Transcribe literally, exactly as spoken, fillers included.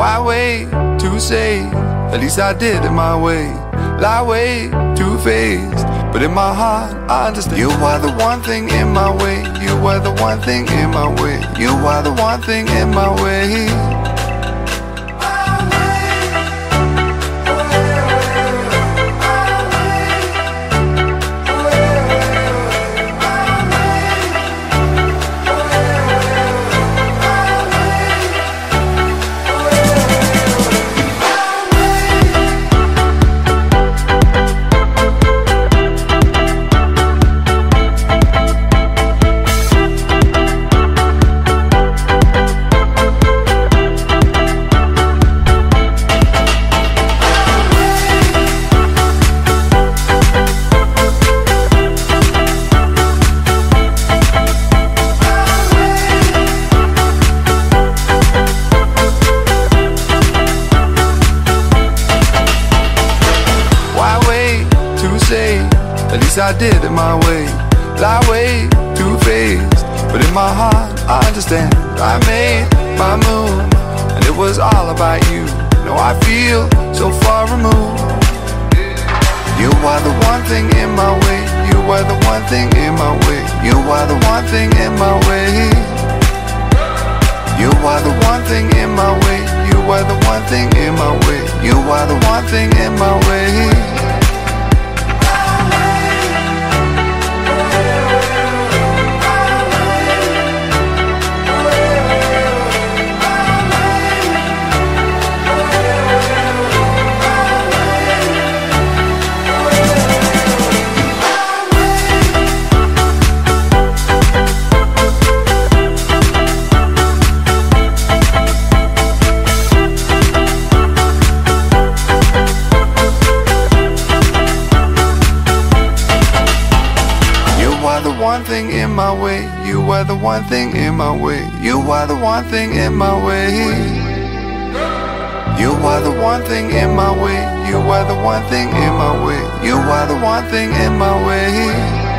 Why wait to say? At least I did it my way. Lie way too faced, but in my heart I understand. You are the one thing in my way. You are the one thing in my way. You are the one thing in my way. At least I did it my way. Lie way too faced, but in my heart I understand. I made my move, and it was all about you. Now I feel so far removed. You are the one thing in my way. You are the one thing in my way. You are the one thing in my way. You are the one thing in my way. You are the one thing in my way. You are the one thing in my way. One thing in my way, you are the one thing in my way. You are the one thing in my way. You are the one thing in my way. You are the one thing in my way. You are the one thing in my way.